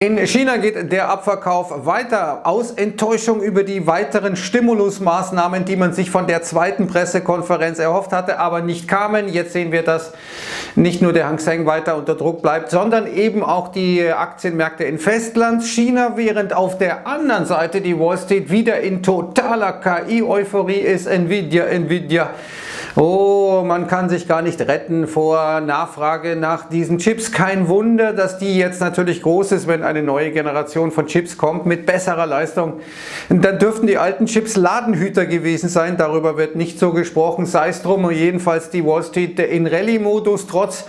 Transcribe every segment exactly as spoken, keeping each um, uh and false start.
In China geht der Abverkauf weiter. Aus Enttäuschung über die weiteren Stimulusmaßnahmen, die man sich von der zweiten Pressekonferenz erhofft hatte, aber nicht kamen. Jetzt sehen wir, dass nicht nur der Hang Seng weiter unter Druck bleibt, sondern eben auch die Aktienmärkte in Festlandschina, während auf der anderen Seite die Wall Street wieder in totaler K I-Euphorie ist. Nvidia, Nvidia. Oh, man kann sich gar nicht retten vor Nachfrage nach diesen Chips. Kein Wunder, dass die jetzt natürlich groß ist, wenn eine neue Generation von Chips kommt mit besserer Leistung. Dann dürften die alten Chips Ladenhüter gewesen sein. Darüber wird nicht so gesprochen, sei es drum. Und jedenfalls die Wall Street in Rallye-Modus trotz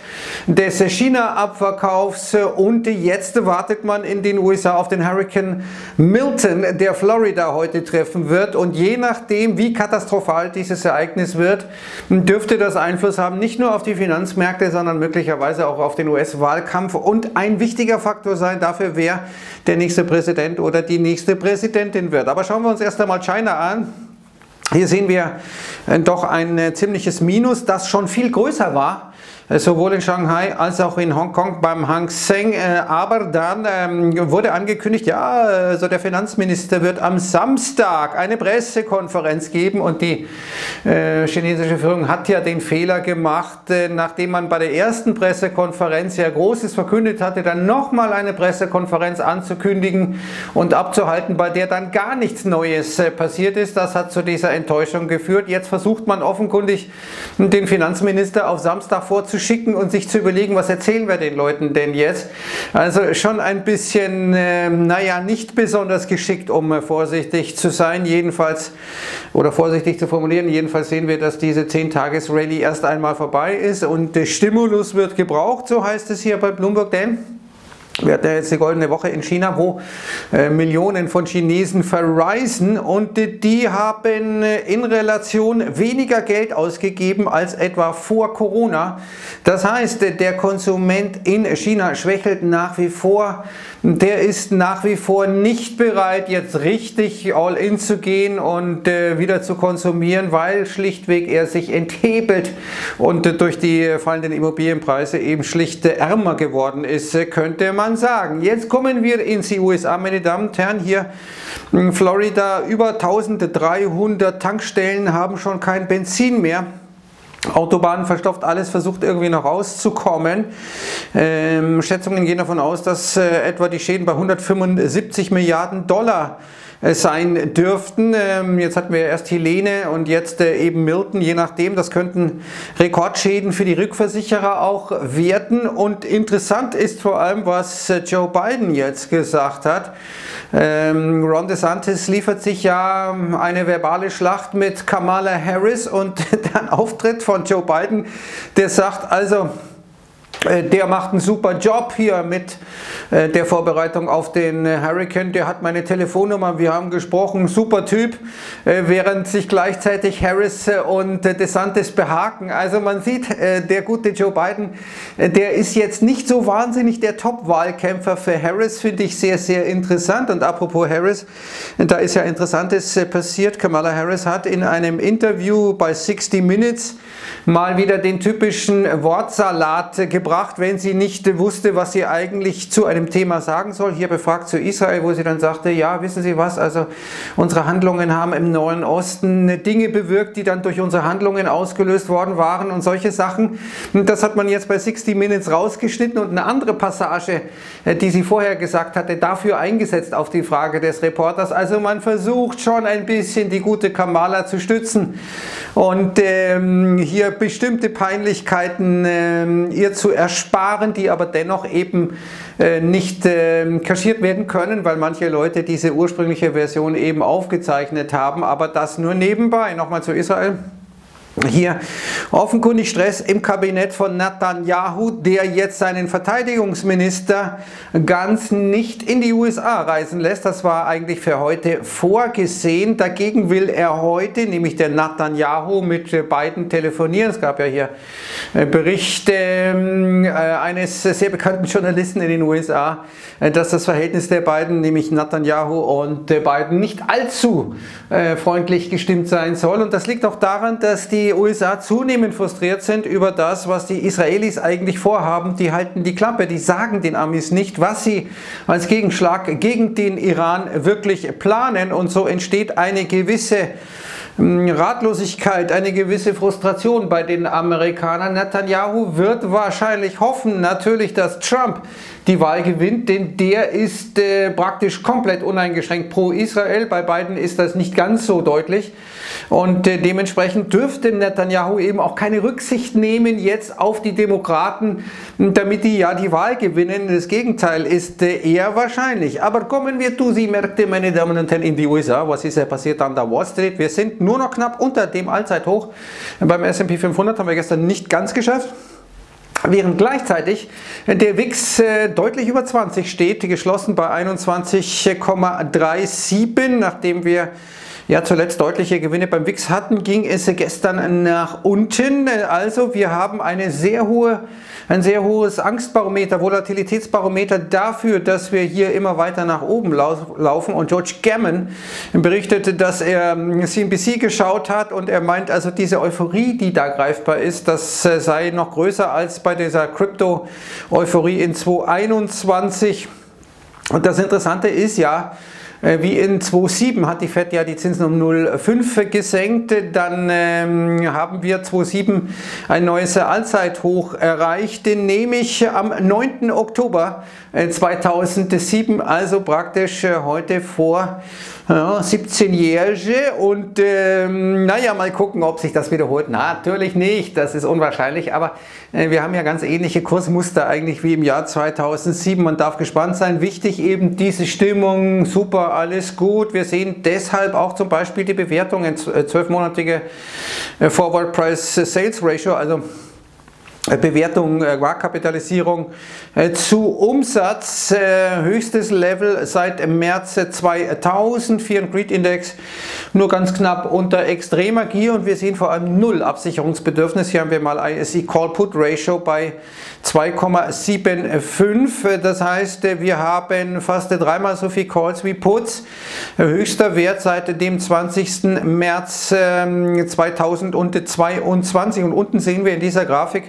des China-Abverkaufs. Und jetzt wartet man in den U S A auf den Hurrikan Milton, der Florida heute treffen wird. Und je nachdem, wie katastrophal dieses Ereignis wird, dürfte das Einfluss haben, nicht nur auf die Finanzmärkte, sondern möglicherweise auch auf den U S-Wahlkampf. Und ein wichtiger Faktor sein dafür, wer der nächste Präsident oder die nächste Präsidentin wird. Aber schauen wir uns erst einmal China an. Hier sehen wir doch ein ziemliches Minus, das schon viel größer war, sowohl in Shanghai als auch in Hongkong beim Hang Seng. Aber dann wurde angekündigt, ja, also der Finanzminister wird am Samstag eine Pressekonferenz geben, und die chinesische Führung hat ja den Fehler gemacht, nachdem man bei der ersten Pressekonferenz ja Großes verkündet hatte, dann nochmal eine Pressekonferenz anzukündigen und abzuhalten, bei der dann gar nichts Neues passiert ist. Das hat zu dieser Enttäuschung geführt. Jetzt versucht man offenkundig, den Finanzminister auf Samstag vorzustellen, schicken und sich zu überlegen, was erzählen wir den Leuten denn jetzt. Also schon ein bisschen, äh, naja, nicht besonders geschickt, um äh, vorsichtig zu sein, jedenfalls, oder vorsichtig zu formulieren. Jedenfalls sehen wir, dass diese zehn-Tages-Rallye erst einmal vorbei ist und der Stimulus wird gebraucht, so heißt es hier bei Bloomberg, denn wir hatten ja jetzt die goldene Woche in China, wo äh, Millionen von Chinesen verreisen, und äh, die haben äh, in Relation weniger Geld ausgegeben als etwa vor Corona. Das heißt, äh, der Konsument in China schwächelt nach wie vor. Der ist nach wie vor nicht bereit, jetzt richtig all in zu gehen und äh, wieder zu konsumieren, weil schlichtweg er sich enthebelt und äh, durch die fallenden Immobilienpreise eben schlicht äh, ärmer geworden ist, äh, könnte man sagen. Jetzt kommen wir in die U S A, meine Damen und Herren. Hier in Florida, über eintausenddreihundert Tankstellen haben schon kein Benzin mehr. Autobahnen verstopft, alles versucht irgendwie noch rauszukommen. Ähm, Schätzungen gehen davon aus, dass äh, etwa die Schäden bei hundertfünfundsiebzig Milliarden Dollar sein dürften. Jetzt hatten wir erst Helene und jetzt eben Milton, je nachdem. Das könnten Rekordschäden für die Rückversicherer auch werden. Und interessant ist vor allem, was Joe Biden jetzt gesagt hat. Ron DeSantis liefert sich ja eine verbale Schlacht mit Kamala Harris, und der Auftritt von Joe Biden, der sagt also, der macht einen super Job hier mit der Vorbereitung auf den Hurrikan, der hat meine Telefonnummer, wir haben gesprochen, super Typ, während sich gleichzeitig Harris und DeSantis behaken. Also man sieht, der gute Joe Biden, der ist jetzt nicht so wahnsinnig der Top-Wahlkämpfer für Harris, finde ich sehr, sehr interessant. Und apropos Harris, da ist ja Interessantes passiert. Kamala Harris hat in einem Interview bei sixty Minutes mal wieder den typischen Wortsalat gebracht, wenn sie nicht wusste, was sie eigentlich zu einem Thema sagen soll. Hier befragt zu Israel, wo sie dann sagte, ja, wissen Sie was, also unsere Handlungen haben im Nahen Osten Dinge bewirkt, die dann durch unsere Handlungen ausgelöst worden waren und solche Sachen. Das hat man jetzt bei sixty Minutes rausgeschnitten und eine andere Passage, die sie vorher gesagt hatte, dafür eingesetzt auf die Frage des Reporters. Also man versucht schon ein bisschen, die gute Kamala zu stützen und ähm, hier bestimmte Peinlichkeiten ähm, ihr zu ersparen, die aber dennoch eben äh, nicht äh, kaschiert werden können, weil manche Leute diese ursprüngliche Version eben aufgezeichnet haben, aber das nur nebenbei. Nochmal zu Israel. Hier offenkundig Stress im Kabinett von Netanyahu, der jetzt seinen Verteidigungsminister ganz nicht in die U S A reisen lässt. Das war eigentlich für heute vorgesehen. Dagegen will er heute, nämlich der Netanyahu, mit Biden telefonieren. Es gab ja hier Berichte eines sehr bekannten Journalisten in den U S A, dass das Verhältnis der beiden, nämlich Netanyahu und Biden, nicht allzu freundlich gestimmt sein soll. Und das liegt auch daran, dass die die U S A zunehmend frustriert sind über das, was die Israelis eigentlich vorhaben. Die halten die Klappe, die sagen den Amis nicht, was sie als Gegenschlag gegen den Iran wirklich planen. Und so entsteht eine gewisse Ratlosigkeit, eine gewisse Frustration bei den Amerikanern. Netanyahu wird wahrscheinlich hoffen, natürlich, dass Trump die Wahl gewinnt, denn der ist äh, praktisch komplett uneingeschränkt pro Israel. Bei Biden ist das nicht ganz so deutlich und äh, dementsprechend dürfte Netanyahu eben auch keine Rücksicht nehmen jetzt auf die Demokraten, damit die ja die Wahl gewinnen. Das Gegenteil ist äh, eher wahrscheinlich. Aber kommen wir zu den Märkten, meine Damen und Herren, in die U S A. Was ist ja passiert an der Wall Street? Wir sind nur Nur noch knapp unter dem Allzeithoch. Beim S und P fünfhundert haben wir gestern nicht ganz geschafft, während gleichzeitig der V I X deutlich über zwanzig steht, geschlossen bei einundzwanzig Komma siebenunddreißig. Nachdem wir ja zuletzt deutliche Gewinne beim V I X hatten, ging es gestern nach unten. Also wir haben eine sehr hohe, ein sehr hohes Angstbarometer, Volatilitätsbarometer dafür, dass wir hier immer weiter nach oben laufen. Und George Gammon berichtete, dass er C N B C geschaut hat und er meint, also diese Euphorie, die da greifbar ist, das sei noch größer als bei dieser Krypto-Euphorie in zwanzig einundzwanzig. Und das Interessante ist ja, wie in zweitausendsieben hat die Fed ja die Zinsen um null Komma fünf gesenkt, dann ähm, haben wir zweitausendsieben ein neues Allzeithoch erreicht, den nehme ich am neunten Oktober zweitausendsieben, also praktisch heute vor ja, siebzehn Jährige und ähm, naja, mal gucken, ob sich das wiederholt. Na, natürlich nicht, das ist unwahrscheinlich, aber äh, wir haben ja ganz ähnliche Kursmuster eigentlich wie im Jahr zweitausendsieben, man darf gespannt sein, wichtig eben diese Stimmung, super, alles gut. Wir sehen deshalb auch zum Beispiel die Bewertungen, zwölfmonatige Forward Price Sales Ratio, also Bewertung, Marktkapitalisierung zu Umsatz, höchstes Level seit März zweitausend, Fear and Greed Index nur ganz knapp unter extremer Gier und wir sehen vor allem null Absicherungsbedürfnis. Hier haben wir mal I S I Call Put Ratio bei zwei Komma fünfundsiebzig, das heißt, wir haben fast dreimal so viel Calls wie Puts, höchster Wert seit dem zwanzigsten März zweitausendzweiundzwanzig und unten sehen wir in dieser Grafik,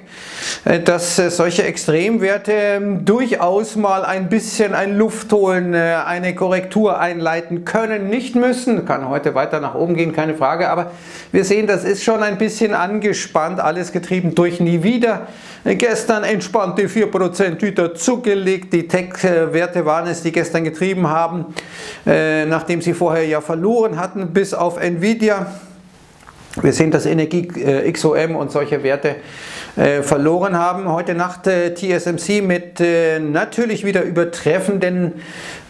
dass solche Extremwerte durchaus mal ein bisschen ein Luft holen, eine Korrektur einleiten können, nicht müssen, kann heute weiter nach oben gehen, keine Frage, aber wir sehen, das ist schon ein bisschen angespannt, alles getrieben durch Nvidia, gestern entspannt die vier Prozent wieder zugelegt, die Tech-Werte waren es, die gestern getrieben haben, nachdem sie vorher ja verloren hatten, bis auf Nvidia. Wir sehen, dass Energie, äh, X O M und solche Werte äh, verloren haben. Heute Nacht äh, T S M C mit äh, natürlich wieder übertreffenden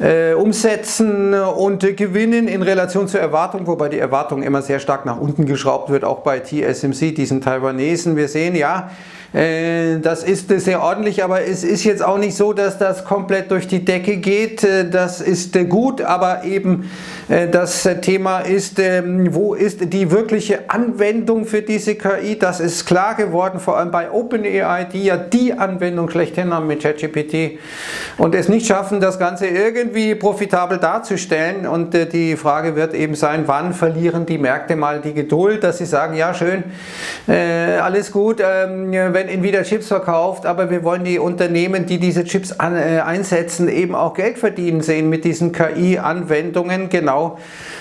äh, Umsätzen und äh, Gewinnen in Relation zur Erwartung, wobei die Erwartung immer sehr stark nach unten geschraubt wird, auch bei T S M C, diesen Taiwanesen. Wir sehen, ja, das ist sehr ordentlich, aber es ist jetzt auch nicht so, dass das komplett durch die Decke geht. Das ist gut, aber eben das Thema ist, wo ist die wirkliche Anwendung für diese K I? Das ist klar geworden, vor allem bei OpenAI, die ja die Anwendung schlechthin haben mit ChatGPT und es nicht schaffen, das Ganze irgendwie profitabel darzustellen. Und die Frage wird eben sein, wann verlieren die Märkte mal die Geduld, dass sie sagen, ja schön, alles gut, wenn Wenn Nvidia Chips verkauft, aber wir wollen die Unternehmen, die diese Chips an, äh, einsetzen, eben auch Geld verdienen sehen mit diesen K I-Anwendungen. Genau,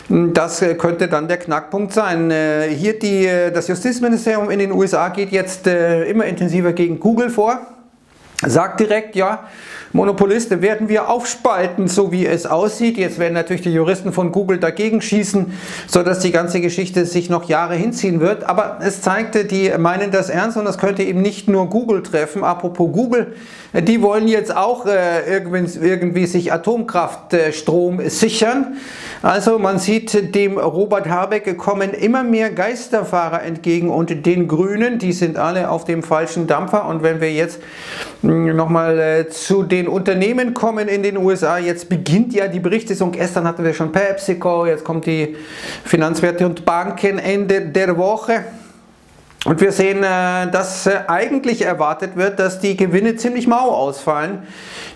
das könnte dann der Knackpunkt sein. Äh, hier die, das Justizministerium in den U S A geht jetzt äh, immer intensiver gegen Google vor, sagt direkt, ja, Monopoliste werden wir aufspalten, so wie es aussieht. Jetzt werden natürlich die Juristen von Google dagegen schießen, sodass die ganze Geschichte sich noch Jahre hinziehen wird. Aber es zeigte, die meinen das ernst und das könnte eben nicht nur Google treffen. Apropos Google, die wollen jetzt auch äh, irgendwie, irgendwie sich Atomkraftstrom äh, sichern. Also man sieht dem Robert Habeck kommen immer mehr Geisterfahrer entgegen und den Grünen, die sind alle auf dem falschen Dampfer. Und wenn wir jetzt nochmal äh, zu den Unternehmen kommen in den U S A, jetzt beginnt ja die Berichtssaison, gestern hatten wir schon PepsiCo, jetzt kommt die Finanzwerte und Banken Ende der Woche. Und wir sehen, dass eigentlich erwartet wird, dass die Gewinne ziemlich mau ausfallen.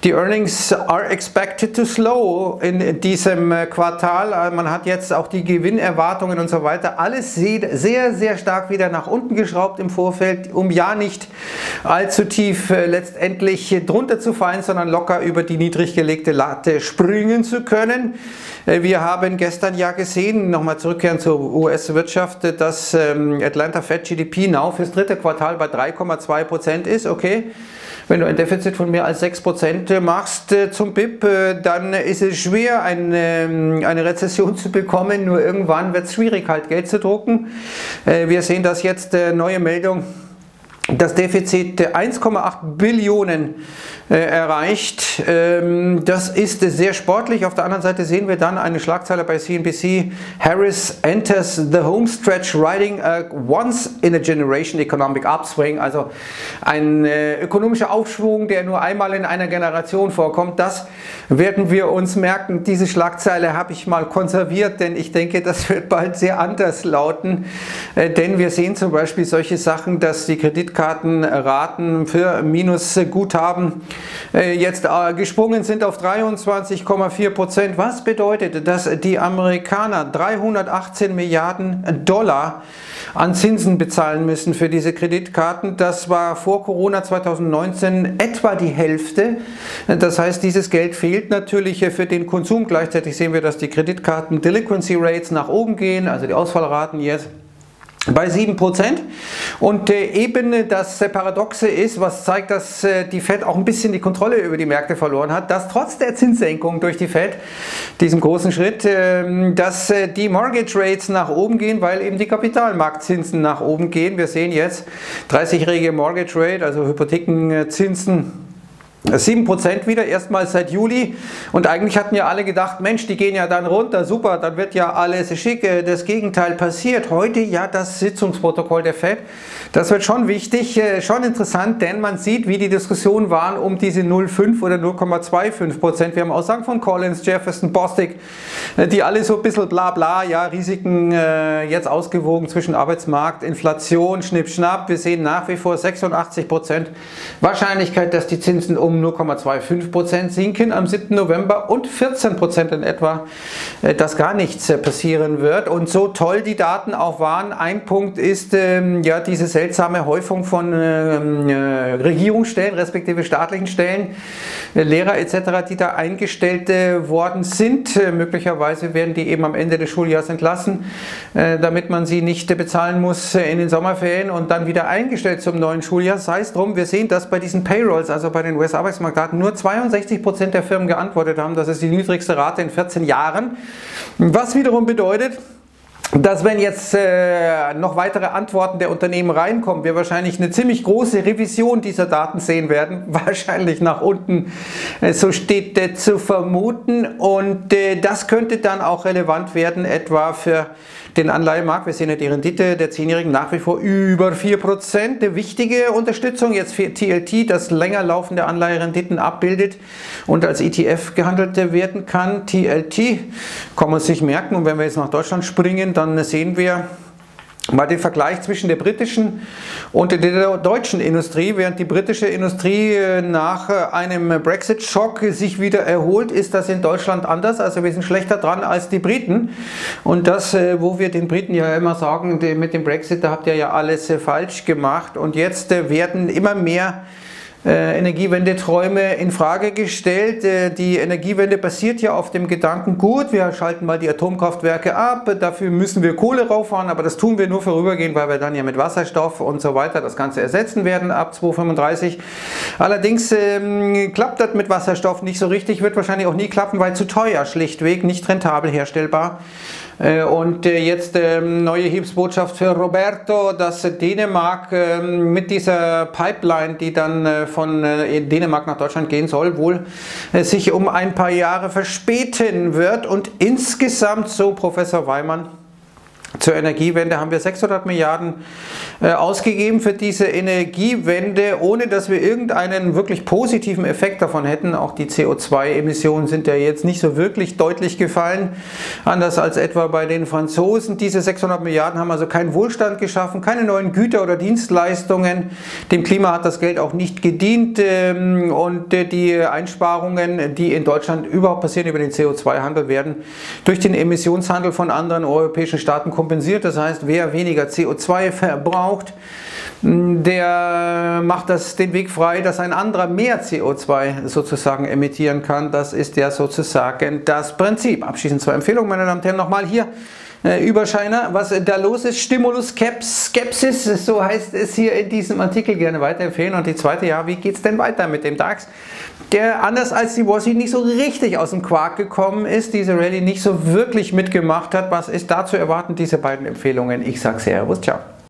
Die Earnings are expected to slow in diesem Quartal. Man hat jetzt auch die Gewinnerwartungen und so weiter. Alles sehr, sehr stark wieder nach unten geschraubt im Vorfeld, um ja nicht allzu tief letztendlich drunter zu fallen, sondern locker über die niedrig gelegte Latte springen zu können. Wir haben gestern ja gesehen, nochmal zurückkehren zur U S-Wirtschaft, dass Atlanta Fed G D P now fürs dritte Quartal bei drei Komma zwei Prozent ist. Okay, wenn du ein Defizit von mehr als sechs Prozent machst zum B I P, dann ist es schwer, eine, eine Rezession zu bekommen. Nur irgendwann wird es schwierig, halt Geld zu drucken. Wir sehen das jetzt, neue Meldung. Das Defizit eins Komma acht Billionen äh, erreicht. Ähm, das ist sehr sportlich. Auf der anderen Seite sehen wir dann eine Schlagzeile bei C N B C. Harris enters the home stretch riding a once in a generation economic upswing. Also ein äh, ökonomischer Aufschwung, der nur einmal in einer Generation vorkommt. Das werden wir uns merken. Diese Schlagzeile habe ich mal konserviert, denn ich denke, das wird bald sehr anders lauten. Äh, denn wir sehen zum Beispiel solche Sachen, dass die Kreditkarte Raten für Minusguthaben jetzt gesprungen sind auf dreiundzwanzig Komma vier Prozent. Was bedeutet, dass die Amerikaner dreihundertachtzehn Milliarden Dollar an Zinsen bezahlen müssen für diese Kreditkarten? Das war vor Corona zweitausendneunzehn etwa die Hälfte. Das heißt, dieses Geld fehlt natürlich für den Konsum. Gleichzeitig sehen wir, dass die Kreditkarten Delinquency Rates nach oben gehen, also die Ausfallraten jetzt bei sieben Prozent. Und äh, eben das äh, Paradoxe ist, was zeigt, dass äh, die Fed auch ein bisschen die Kontrolle über die Märkte verloren hat, dass trotz der Zinssenkung durch die Fed, diesem großen Schritt, äh, dass äh, die Mortgage Rates nach oben gehen, weil eben die Kapitalmarktzinsen nach oben gehen. Wir sehen jetzt dreißigjährige Mortgage Rate, also Hypothekenzinsen, sieben Prozent wieder, erstmals seit Juli. Und eigentlich hatten ja alle gedacht, Mensch, die gehen ja dann runter, super, dann wird ja alles schick. Das Gegenteil passiert. Heute ja das Sitzungsprotokoll der Fed. Das wird schon wichtig, schon interessant, denn man sieht, wie die Diskussionen waren um diese null Komma fünf oder null Komma fünfundzwanzig Prozent. Wir haben Aussagen von Collins, Jefferson, Bostic, die alle so ein bisschen bla bla, ja, Risiken äh, jetzt ausgewogen zwischen Arbeitsmarkt, Inflation, Schnipp, Schnapp. Wir sehen nach wie vor sechsundachtzig Prozent Wahrscheinlichkeit, dass die Zinsen um null Komma fünfundzwanzig Prozent sinken am siebten November und vierzehn Prozent in etwa, dass gar nichts passieren wird. Und so toll die Daten auch waren, ein Punkt ist ähm, ja diese seltsame Häufung von ähm, äh, Regierungsstellen, respektive staatlichen Stellen, äh, Lehrer et cetera, die da eingestellt äh, worden sind. Äh, möglicherweise werden die eben am Ende des Schuljahres entlassen, äh, damit man sie nicht äh, bezahlen muss äh, in den Sommerferien und dann wieder eingestellt zum neuen Schuljahr. Sei es drum, wir sehen das bei diesen Payrolls, also bei den U S Arbeitsmarktdaten, nur zweiundsechzig Prozent der Firmen geantwortet haben. Das ist die niedrigste Rate in vierzehn Jahren, was wiederum bedeutet, dass wenn jetzt äh, noch weitere Antworten der Unternehmen reinkommen, wir wahrscheinlich eine ziemlich große Revision dieser Daten sehen werden, wahrscheinlich nach unten, äh, so steht äh, zu vermuten, und äh, das könnte dann auch relevant werden, etwa für den Anleihemarkt. Wir sehen ja die Rendite der zehnjährigen nach wie vor über vier Prozent. Eine wichtige Unterstützung jetzt für T L T, das länger laufende Anleiherenditen abbildet und als E T F gehandelt werden kann. T L T kann man sich merken, und wenn wir jetzt nach Deutschland springen, dann sehen wir mal den Vergleich zwischen der britischen und der deutschen Industrie. Während die britische Industrie nach einem Brexit-Schock sich wieder erholt, ist das in Deutschland anders. Also wir sind schlechter dran als die Briten. Und das, wo wir den Briten ja immer sagen, mit dem Brexit, da habt ihr ja alles falsch gemacht. Und jetzt werden immer mehr Äh, Energiewendeträume in Frage gestellt. Äh, die Energiewende basiert ja auf dem Gedanken, gut, wir schalten mal die Atomkraftwerke ab, dafür müssen wir Kohle rauffahren, aber das tun wir nur vorübergehend, weil wir dann ja mit Wasserstoff und so weiter das Ganze ersetzen werden ab zweitausendfünfunddreißig. Allerdings ähm, klappt das mit Wasserstoff nicht so richtig, wird wahrscheinlich auch nie klappen, weil zu teuer, schlichtweg, nicht rentabel herstellbar. Und jetzt neue Hilfsbotschaft für Roberto, dass Dänemark mit dieser Pipeline, die dann von Dänemark nach Deutschland gehen soll, wohl sich um ein paar Jahre verspäten wird. Und insgesamt, so Professor Weimann, Zur Energiewende haben wir sechshundert Milliarden äh, ausgegeben für diese Energiewende, ohne dass wir irgendeinen wirklich positiven Effekt davon hätten. Auch die C O zwei Emissionen sind ja jetzt nicht so wirklich deutlich gefallen, anders als etwa bei den Franzosen. Diese sechshundert Milliarden haben also keinen Wohlstand geschaffen, keine neuen Güter oder Dienstleistungen. Dem Klima hat das Geld auch nicht gedient ähm, und äh, die Einsparungen, die in Deutschland überhaupt passieren über den C O zwei Handel, werden durch den Emissionshandel von anderen europäischen Staaten kompensiert. kompensiert. Das heißt, wer weniger C O zwei verbraucht, der macht das den Weg frei, dass ein anderer mehr C O zwei sozusagen emittieren kann. Das ist ja sozusagen das Prinzip. Abschließend zwei Empfehlungen, meine Damen und Herren, nochmal hier über China, was da los ist. Stimulus, Skepsis, so heißt es hier in diesem Artikel, gerne weiterempfehlen. Und die zweite, ja, wie geht es denn weiter mit dem DAX, der anders als die Wall Street nicht so richtig aus dem Quark gekommen ist, diese Rallye nicht so wirklich mitgemacht hat. Was ist da zu erwarten? Diese beiden Empfehlungen. Ich sage Servus, ciao.